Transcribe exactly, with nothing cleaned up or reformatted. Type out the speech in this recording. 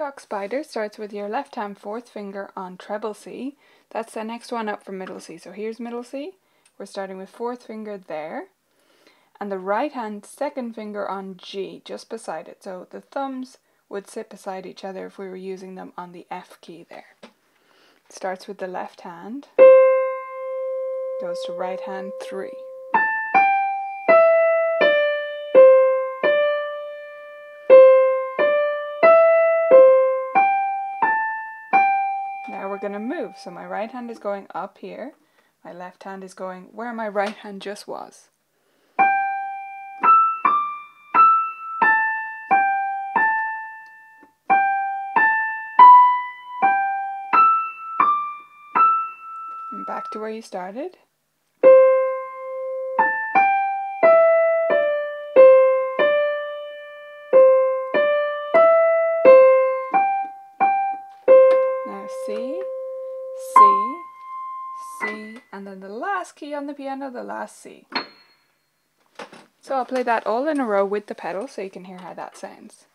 Peacock Spider starts with your left hand fourth finger on treble C. That's the next one up from middle C. So here's middle C. We're starting with fourth finger there. And the right hand second finger on G, just beside it. So the thumbs would sit beside each other if we were using them on the F key there. It starts with the left hand. Goes to right hand three. Now we're going to move. So my right hand is going up here. My left hand is going where my right hand just was. And back to where you started. C, C, C, and then the last key on the piano, the last C. So I'll play that all in a row with the pedal so you can hear how that sounds.